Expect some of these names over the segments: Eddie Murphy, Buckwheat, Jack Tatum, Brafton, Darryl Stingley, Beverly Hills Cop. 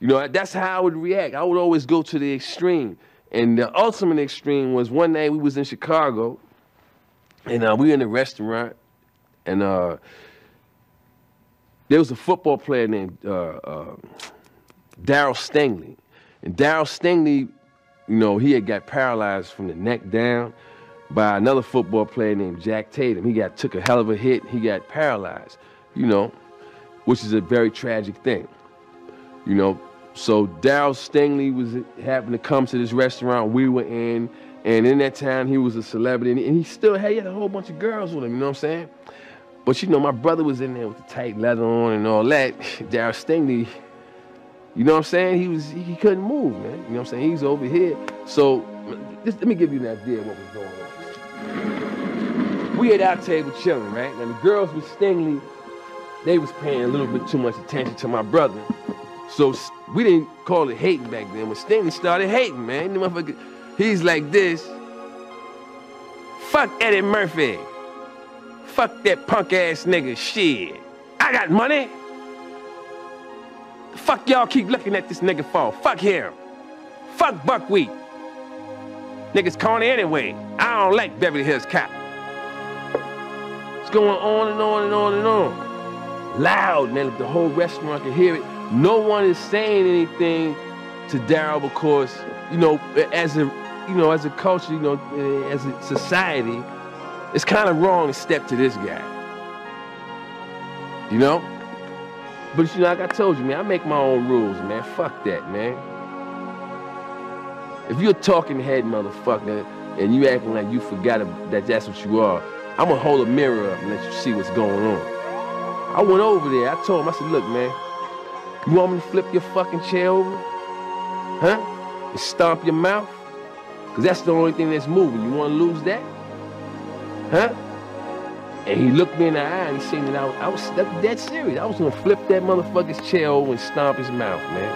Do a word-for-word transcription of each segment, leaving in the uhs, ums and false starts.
You know, that's how I would react. I would always go to the extreme. And the ultimate extreme was one day we was in Chicago, and uh, we were in a restaurant, and uh, there was a football player named uh, uh, Darryl Stingley. And Darryl Stingley, you know, he had got paralyzed from the neck down by another football player named Jack Tatum. He got took a hell of a hit. He got paralyzed, you know, which is a very tragic thing. You know, so Darryl Stingley was happened to come to this restaurant we were in, and in that time he was a celebrity, and he still had, he had a whole bunch of girls with him, you know what I'm saying? But you know, my brother was in there with the tight leather on and all that. Darryl Stingley, you know what I'm saying? He was, he couldn't move, man. You know what I'm saying? He's over here. So just, let me give you an idea of what was going on. We at our table chilling, right? And the girls with Stingley, they was paying a little bit too much attention to my brother. So we didn't call it hating back then. When Stingley started hating, man, the motherfucker, he's like this. Fuck Eddie Murphy. Fuck that punk ass nigga. Shit. I got money. Fuck y'all keep looking at this nigga for. Fuck him. Fuck Buckwheat. Niggas corny anyway. I don't like Beverly Hills Cop. It's going on and on and on and on. Loud, man. Like the whole restaurant can hear it. No one is saying anything to Darryl because, you know, as a, you know, as a culture, you know, as a society, it's kind of wrong to step to this guy. You know? But, you know, like I told you, man, I make my own rules, man. Fuck that, man. If you're a talking head motherfucker and you acting like you forgot that that's what you are, I'm going to hold a mirror up and let you see what's going on. I went over there. I told him, I said, look, man, you want me to flip your fucking chair over? Huh? And stomp your mouth? Because that's the only thing that's moving. You want to lose that? Huh? And he looked me in the eye and he seen that I was, I was dead serious. I was going to flip that motherfucker's chair over and stomp his mouth, man.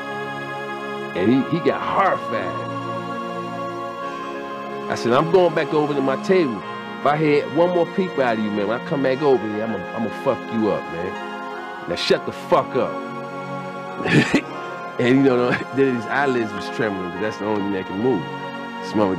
And he, he got horrified. I said, I'm going back over to my table. If I had one more peep out of you, man, when I come back over here, I'm going to fuck you up, man. Now shut the fuck up. And you know, then his eyelids was trembling, because that's the only thing that can move. Smell it.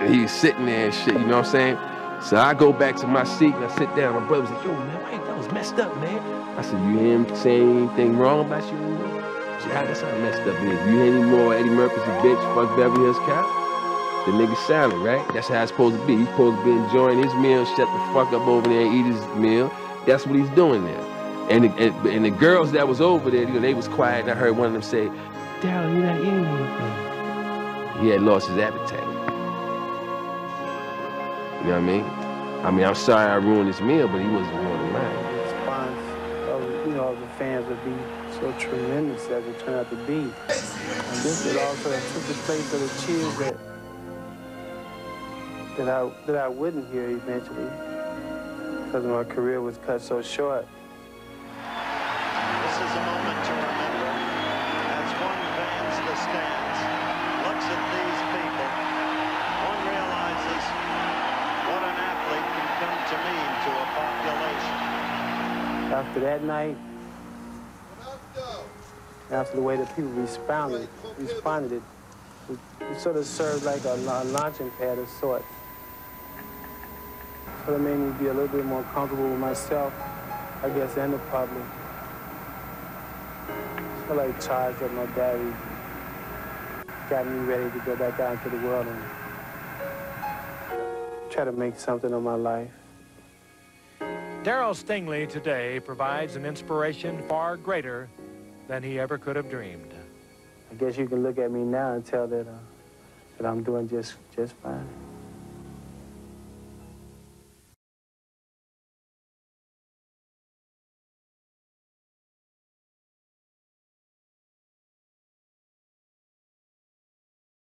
And he was sitting there and shit, you know what I'm saying? So I go back to my seat and I sit down. My brother was like, yo, man, wait, that was messed up, man. I said, you hear him saying anything wrong about you anymore? Yeah, that's how messed up it is. You hear any more Eddie Murphy's a bitch, fuck Beverly Hills Cop? The nigga's silent, right? That's how it's supposed to be. He's supposed to be enjoying his meal, shut the fuck up over there and eat his meal. That's what he's doing now. And the, and, and the girls that was over there, you know, they was quiet, and I heard one of them say, Darryl, you're not eating anything. He had lost his appetite. You know what I mean? I mean, I'm sorry I ruined his meal, but he wasn't one of mine. The response of, you know, the fans would be so tremendous as it turned out to be. And this is also took the place of the cheers that, that, I, that I wouldn't hear eventually because my career was cut so short. This is a moment to remember as one fans the stands, looks at these people, one realizes what an athlete can come to mean to a population. After that night, after the way that people responded, responded it, it sort of served like a, a launching pad of sorts. So it made me be a little bit more comfortable with myself, I guess, and the public. I like charged up my battery, got me ready to go back out into the world and try to make something of my life. Darryl Stingley today provides an inspiration far greater than he ever could have dreamed. I guess you can look at me now and tell that, uh, that I'm doing just, just fine.